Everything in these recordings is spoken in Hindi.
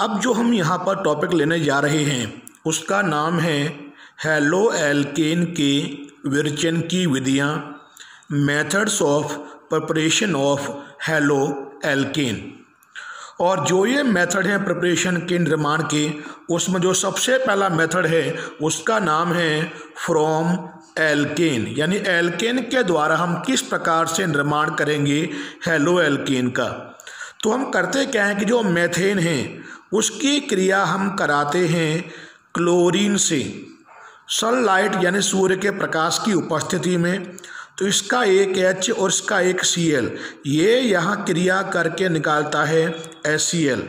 अब जो हम यहाँ पर टॉपिक लेने जा रहे हैं उसका नाम है हेलो एल्केन के विरचन की विधियाँ, methods of preparation of haloalkane. और जो ये मेथड है प्रिपरेशन के निर्माण के, उसमें जो सबसे पहला मेथड है उसका नाम है फ्रॉम एल्केन, यानी एल्केन के द्वारा हम किस प्रकार से निर्माण करेंगे हेलो एल्केन का। तो हम करते क्या हैं कि जो मेथेन है उसकी क्रिया हम कराते हैं क्लोरीन से सनलाइट यानी सूर्य के प्रकाश की उपस्थिति में। तो इसका एक H और इसका एक Cl, ये यहाँ क्रिया करके निकालता है HCl,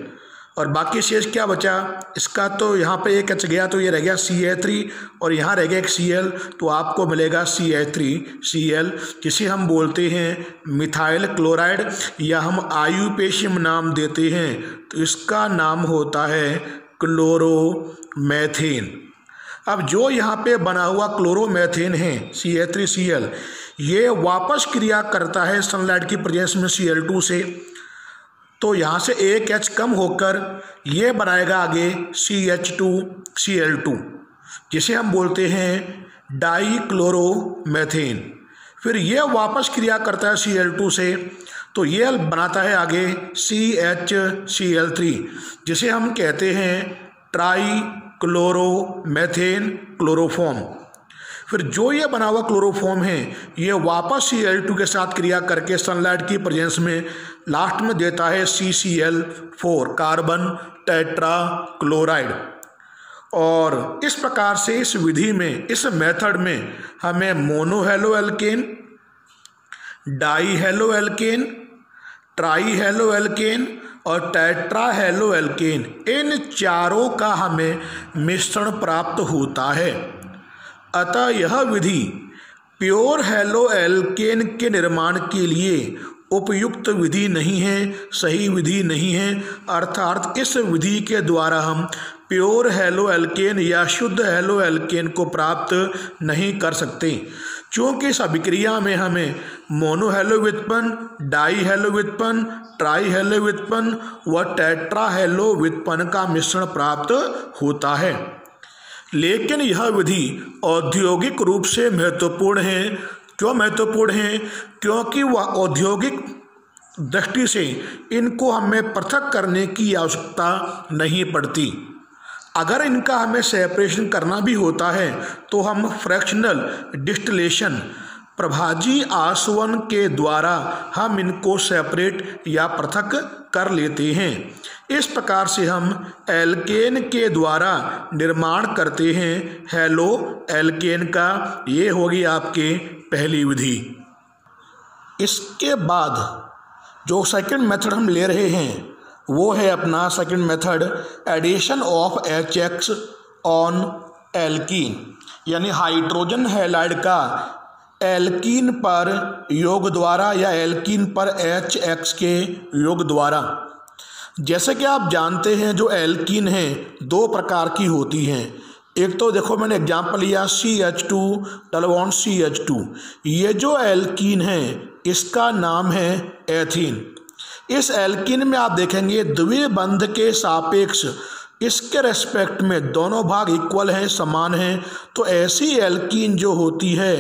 और बाकी शेष क्या बचा इसका, तो यहाँ पे एक H गया तो ये रह गया CH3 और यहाँ रह गया एक Cl, तो आपको मिलेगा CH3Cl, जिसे हम बोलते हैं मिथाइल क्लोराइड या हम आईयूपीएसी नाम देते हैं। तो इसका नाम होता है क्लोरोमेथेन। अब जो यहाँ पे बना हुआ क्लोरोमेथेन है CH3Cl, ये वापस क्रिया करता है सनलाइट की प्रेजेंस में Cl2 से, तो यहाँ से एक H कम होकर ये बनाएगा आगे CH2Cl2, जिसे हम बोलते हैं डाईक्लोरोमेथेन। फिर ये वापस क्रिया करता है Cl2 से, तो ये बनाता है आगे CHCl3, जिसे हम कहते हैं ट्राई क्लोरोमेथेन क्लोरोफॉर्म। फिर जो ये बना हुआ क्लोरोफॉर्म है ये वापस Cl2 के साथ क्रिया करके सनलाइट की प्रेजेंस में लास्ट में देता है CCl4 कार्बन टेट्रा क्लोराइड। और इस प्रकार से इस विधि में, इस मेथड में हमें monohaloalkane, dihaloalkane, trihaloalkane और टेट्राहेलो एल्केन, इन चारों का हमें मिश्रण प्राप्त होता है। अतः यह विधि प्योर हेलो एल्केन के निर्माण के लिए उपयुक्त विधि नहीं है, सही विधि नहीं है। अर्थात इस विधि के द्वारा हम प्योर हेलो एल्केन या शुद्ध हेलो एल्केन को प्राप्त नहीं कर सकते, क्योंकि इस अभिक्रिया में हमें मोनोहेलो व्युत्पन्न, डाईहेलो व्युत्पन्न, ट्राईहेलो व्युत्पन्न व टेट्राहेलो व्युत्पन्न का मिश्रण प्राप्त होता है। लेकिन यह विधि औद्योगिक रूप से महत्वपूर्ण है। क्यों महत्वपूर्ण है? क्योंकि वह औद्योगिक दृष्टि से इनको हमें पृथक करने की आवश्यकता नहीं पड़ती। अगर इनका हमें सेपरेशन करना भी होता है तो हम फ्रैक्शनल डिस्टिलेशन, प्रभाजी आसवन के द्वारा हम इनको सेपरेट या पृथक कर लेते हैं। इस प्रकार से हम एल्केन के द्वारा निर्माण करते हैं हेलो एल्केन का। ये होगी आपके पहली विधि। इसके बाद जो सेकंड मेथड हम ले रहे हैं वो है अपना second method addition of HX on alkene, यानी हाइड्रोजन हैलाइड का एल्कीन पर योग द्वारा या एल्कीन पर HX के योग द्वारा। जैसे कि आप जानते हैं जो एल्कीन है दो प्रकार की होती हैं। एक तो देखो मैंने एग्जाम्पल लिया CH2 CH2, ये जो एल्कीन है इसका नाम है एथीन। इस एल्कीन में आप देखेंगे द्विबंध के सापेक्ष इसके रेस्पेक्ट में दोनों भाग इक्वल हैं, समान हैं। तो ऐसी एल्कीन जो होती है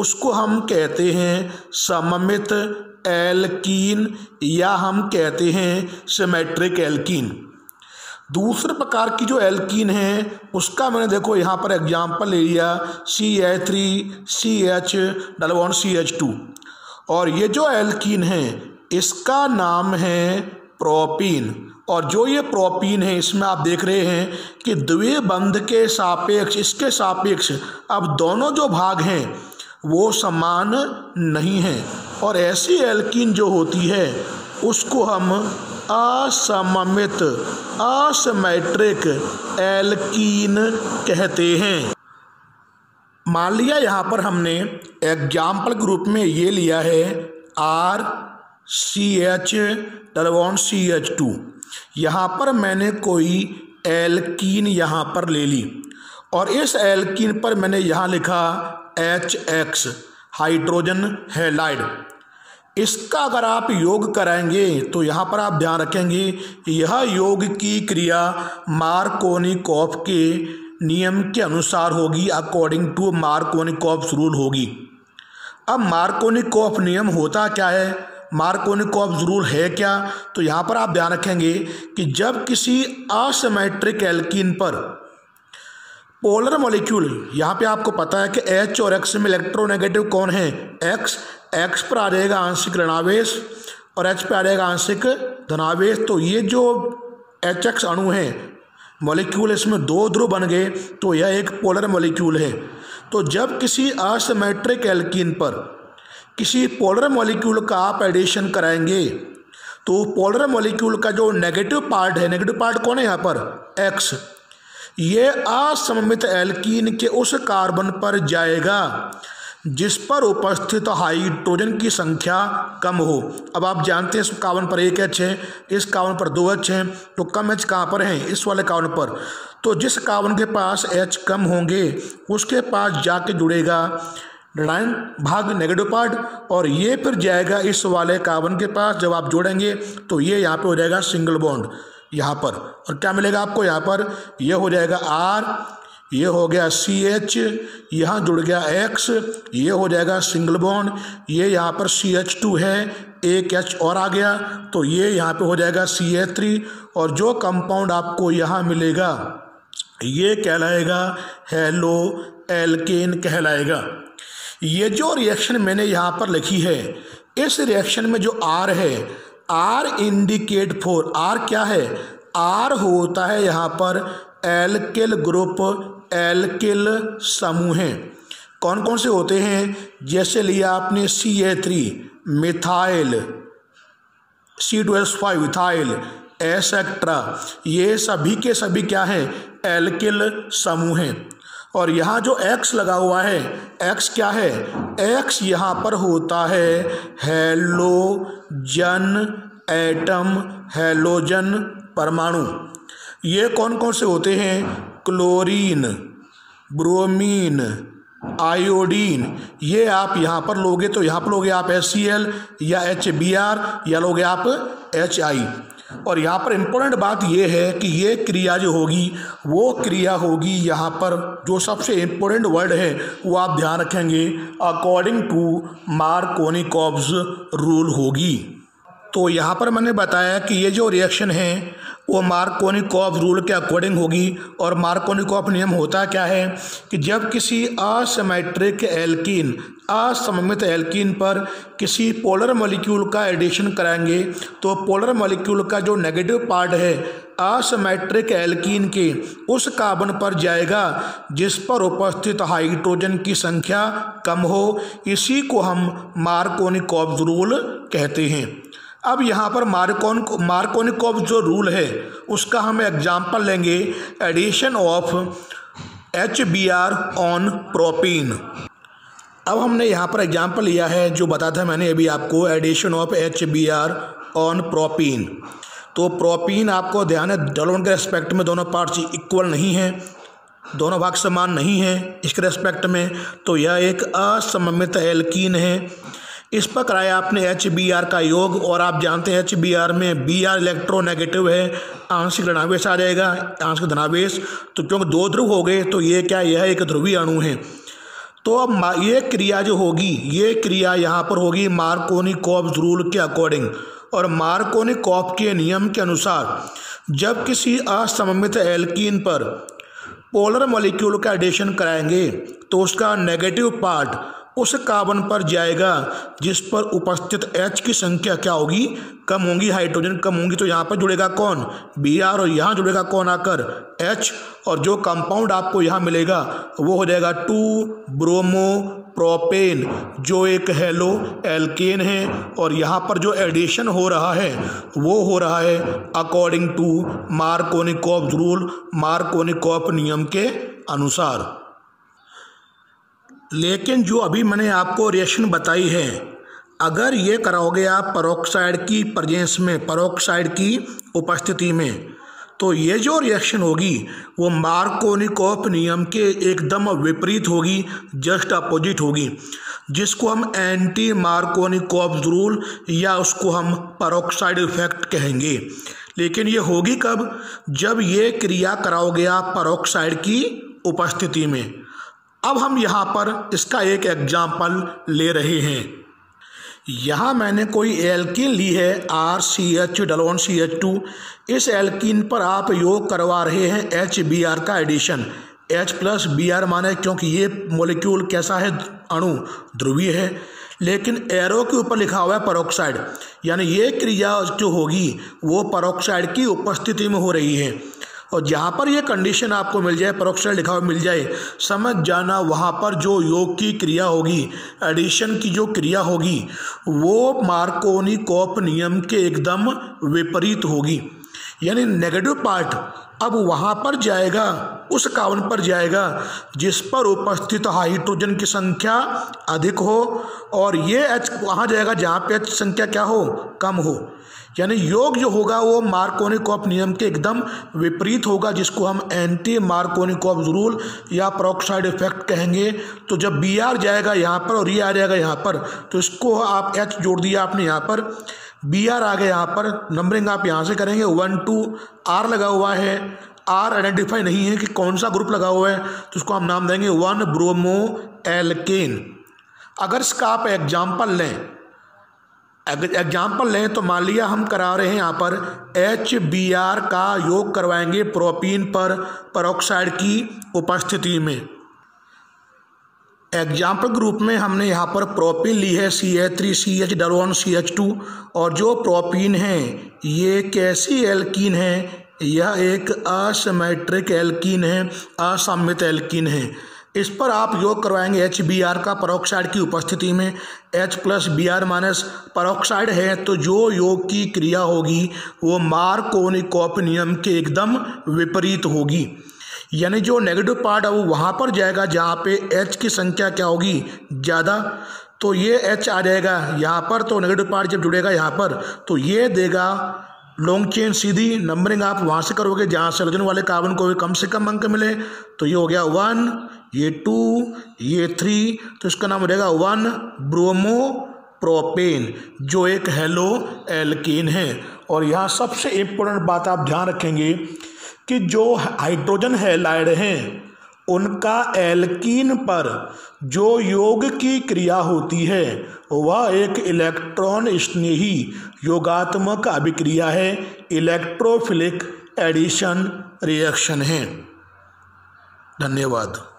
उसको हम कहते हैं सममित एल्कीन या हम कहते हैं सिमेट्रिक एल्कीन। दूसरे प्रकार की जो एल्कीन है उसका मैंने देखो यहाँ पर एग्जाम्पल ले लिया CH3 CH2, और ये जो एल्कीन है इसका नाम है प्रोपीन। और जो ये प्रोपीन है इसमें आप देख रहे हैं कि द्विबंध के सापेक्ष इसके सापेक्ष अब दोनों जो भाग हैं वो समान नहीं हैं, और ऐसी एल्कीन जो होती है उसको हम असममित असिमेट्रिक एल्कीन कहते हैं। मान लिया यहाँ पर हमने एग्जाम्पल ग्रुप में ये लिया है RCH CH2। यहाँ पर मैंने कोई एल्कीन यहाँ पर ले ली और इस एल्कीन पर मैंने यहाँ लिखा HX हाइड्रोजन हैलाइड। इसका अगर आप योग कराएंगे तो यहाँ पर आप ध्यान रखेंगे यह योग की क्रिया मार्कोनिकॉफ के नियम के अनुसार होगी, अकॉर्डिंग टू मार्कोनिकॉफ रूल होगी। अब मार्कोनिकॉफ नियम होता क्या है, मार्कोनिकॉफ रूल है क्या, तो यहाँ पर आप ध्यान रखेंगे कि जब किसी असिमेट्रिक एल्कीन पर पोलर मॉलिक्यूल, यहाँ पे आपको पता है कि H और X में इलेक्ट्रोनेगेटिव कौन है, X, X पर आ जाएगा आंशिक ऋणावेश और H पर आ जाएगा आंशिक धनावेश। तो ये जो HX अणु है मॉलिक्यूल, इसमें दो ध्रुव बन गए तो यह एक पोलर मॉलिक्यूल है। तो जब किसी असिमेट्रिक एल्कीन पर किसी पोलर मॉलिक्यूल का आप एडिशन कराएंगे तो पोलर मॉलिक्यूल का जो नेगेटिव पार्ट है, नेगेटिव पार्ट कौन है यहाँ पर, X, ये असममित एल्कीन के उस कार्बन पर जाएगा जिस पर उपस्थित हाइड्रोजन की संख्या कम हो। अब आप जानते हैं इस कार्बन पर 1H है, इस कार्बन पर 2H है, तो कम H कहाँ पर है, इस वाले कार्बन पर। तो जिस कार्बन के पास H कम होंगे उसके पास जाके जुड़ेगा ऋणायन भाग नेगेटिव पार्ट और ये फिर जाएगा इस वाले कार्बन के पास। जब आप जोड़ेंगे तो ये यहाँ पे हो जाएगा सिंगल बॉन्ड यहाँ पर, और क्या मिलेगा आपको यहाँ पर, यह हो जाएगा R, ये हो गया CH, यहाँ जुड़ गया X, ये हो जाएगा सिंगल बॉन्ड, ये यहाँ पर CH2 है, एक H और आ गया तो ये यहाँ पे हो जाएगा CH3, और जो कंपाउंड आपको यहाँ मिलेगा ये कहलाएगा हेलो एल्केन कहलाएगा। ये जो रिएक्शन मैंने यहाँ पर लिखी है, इस रिएक्शन में जो R है, R इंडिकेट फॉर, R क्या है, R होता है यहाँ पर एल्किल ग्रुप, एल्किल समूह हैं। कौन कौन से होते हैं, जैसे लिया आपने CA3 methyl, C2H5 ethyl etcetera, ये सभी के सभी क्या हैं, एल्किल समूह हैं। और यहाँ जो X लगा हुआ है, X क्या है, X यहाँ पर होता है हेलोजन एटम, हेलोजन परमाणु। ये कौन कौन से होते हैं, क्लोरीन, ब्रोमीन, आयोडीन। ये आप यहाँ पर लोगे तो यहाँ पर लोगे आप HCl या HBr या लोगे आप HI। और यहाँ पर इम्पोर्टेंट बात यह है कि ये क्रिया जो होगी वो क्रिया होगी, यहाँ पर जो सबसे इम्पोर्टेंट वर्ड है वो आप ध्यान रखेंगे, अकॉर्डिंग टू मार्कोनिकॉफ्स रूल होगी। तो यहाँ पर मैंने बताया कि ये जो रिएक्शन है वो मार्कोनिकॉफ रूल के अकॉर्डिंग होगी। और मार्कोनिकॉफ नियम होता क्या है कि जब किसी असिमेट्रिक एल्कीन, असममित एल्कीन पर किसी पोलर मॉलिक्यूल का एडिशन कराएंगे तो पोलर मॉलिक्यूल का जो नेगेटिव पार्ट है असिमेट्रिक एल्कीन के उस कार्बन पर जाएगा जिस पर उपस्थित हाइड्रोजन की संख्या कम हो। इसी को हम मार्कोनिकॉफ रूल कहते हैं। अब यहाँ पर मार्कोनिकॉफ जो रूल है उसका हम एग्जाम्पल लेंगे, addition of HBr on propene. अब हमने यहाँ पर एग्जाम्पल लिया है जो बताया था मैंने अभी आपको, addition of HBr on propene. तो प्रोपीन आपको ध्यान है डोलन के रेस्पेक्ट में दोनों पार्ट्स इक्वल नहीं हैं, दोनों भाग समान नहीं हैं इसके रेस्पेक्ट में। तो यह एक असममित एल्कीन है। इस पर कराया आपने HBr का योग, और आप जानते हैं HBr में Br इलेक्ट्रोनेगेटिव है, आंशिक ऋणावेश आ जाएगा, आंशिक धनावेश। तो क्योंकि दो ध्रुव हो गए तो ये क्या, यह एक ध्रुवीय अणु है। तो अब ये क्रिया जो होगी, ये क्रिया यहाँ पर होगी मार्कोनिकॉफ रूल के अकॉर्डिंग। और मार्कोनिकॉफ के नियम के अनुसार जब किसी असममित एल्कीन पर पोलर मॉलिक्यूल का एडिशन कराएंगे तो उसका नेगेटिव पार्ट उस कार्बन पर जाएगा जिस पर उपस्थित H की संख्या क्या होगी, कम होगी, हाइड्रोजन कम होंगी। तो यहाँ पर जुड़ेगा कौन, Br, और यहाँ जुड़ेगा कौन आकर, H, और जो कंपाउंड आपको यहाँ मिलेगा वो हो जाएगा 2-ब्रोमोप्रोपेन, जो एक हेलो एल्केन है। और यहाँ पर जो एडिशन हो रहा है वो हो रहा है according to Markovnikov rule, Markovnikov नियम के अनुसार। लेकिन जो अभी मैंने आपको रिएक्शन बताई है, अगर ये कराओगे आप पेरोक्साइड की प्रेजेंस में, पेरोक्साइड की उपस्थिति में, तो ये जो रिएक्शन होगी वो मार्कोनिकॉफ नियम के एकदम विपरीत होगी, जस्ट अपोजिट होगी। जिसको हम एंटी मार्कोनी कॉर्प रूल या उसको हम पेरोक्साइड इफेक्ट कहेंगे। लेकिन ये होगी कब? जब ये क्रिया कराओगे आप पेरोक्साइड की उपस्थिति में। अब हम यहाँ पर इसका एक एग्जाम्पल ले रहे हैं। यहाँ मैंने कोई एल्किन ली है RCH∠CH2। इस एल्किन पर आप योग करवा रहे हैं HBr का एडिशन। H+Br माने क्योंकि ये मॉलिक्यूल कैसा है, अणु ध्रुवीय है। लेकिन एरो के ऊपर लिखा हुआ है पेरोक्साइड, यानी ये क्रिया जो होगी वो पेरोक्साइड की उपस्थिति में हो रही है। और जहाँ पर ये कंडीशन आपको मिल जाए, पेरोक्साइड लिखा हुआ मिल जाए, समझ जाना वहाँ पर जो योग की क्रिया होगी, एडिशन की जो क्रिया होगी, वो मार्कोनी कॉर्प नियम के एकदम विपरीत होगी। यानी नेगेटिव पार्ट अब वहाँ पर जाएगा, उस कार्बन पर जाएगा जिस पर उपस्थित हाइड्रोजन की संख्या अधिक हो, और ये H वहाँ जाएगा जहाँ पे H संख्या क्या हो, कम हो। यानी योग जो होगा वो मार्कोनी कॉर्प नियम के एकदम विपरीत होगा, जिसको हम एंटी मार्कोनी कॉर्प रूल या पेरोक्साइड इफेक्ट कहेंगे। तो जब Br जाएगा यहाँ पर और ये आ जाएगा यहाँ पर, तो इसको आप H जोड़ दिया आपने यहाँ पर, Br आ गया यहाँ पर। नंबरिंग आप यहाँ से करेंगे 1 2। R लगा हुआ है, R आइडेंटिफाई नहीं है कि कौन सा ग्रुप लगा हुआ है, तो उसको हम नाम देंगे 1 ब्रोमो एल्केन। अगर इसका आप एग्जाम्पल लें तो मान लिया हम करा रहे हैं यहाँ पर HBr का योग करवाएंगे प्रोपीन पर पेरोक्साइड की उपस्थिति में। एग्जाम्पल ग्रुप में हमने यहाँ पर प्रोपीन ली है CH3CH∠CH2, और जो प्रोपीन है ये कैसी एल्कीन है? यह एक असिमेट्रिक एल्कीन है, असममित एल्कीन है। इस पर आप योग करवाएंगे HBr का पेरोक्साइड की उपस्थिति में। H+Br माइनस पेरोक्साइड है, तो जो योग की क्रिया होगी वो मार्कोनी कॉर्प नियम के एकदम विपरीत होगी। यानी जो नेगेटिव पार्ट है वो वहाँ पर जाएगा जहाँ पे H की संख्या क्या होगी, ज़्यादा। तो ये H आ जाएगा यहाँ पर, तो नेगेटिव पार्ट जब जुड़ेगा यहाँ पर तो ये देगा लॉन्ग चेन सीधी। नंबरिंग आप वहाँ से करोगे जहाँ सलोजन वाले कार्बन को भी कम से कम अंक मिले। तो ये हो गया 1, ये 2, ये 3, तो इसका नाम हो जाएगा 1 ब्रोमो प्रोपेन, जो एक हेलो एल्केन है। और यहाँ सबसे इम्पोर्टेंट बात आप ध्यान रखेंगे कि जो हाइड्रोजन हैलाइड हैं उनका एल्कीन पर जो योग की क्रिया होती है वह एक इलेक्ट्रॉन स्नेही योगात्मक अभिक्रिया है, इलेक्ट्रोफिलिक एडिशन रिएक्शन है। धन्यवाद।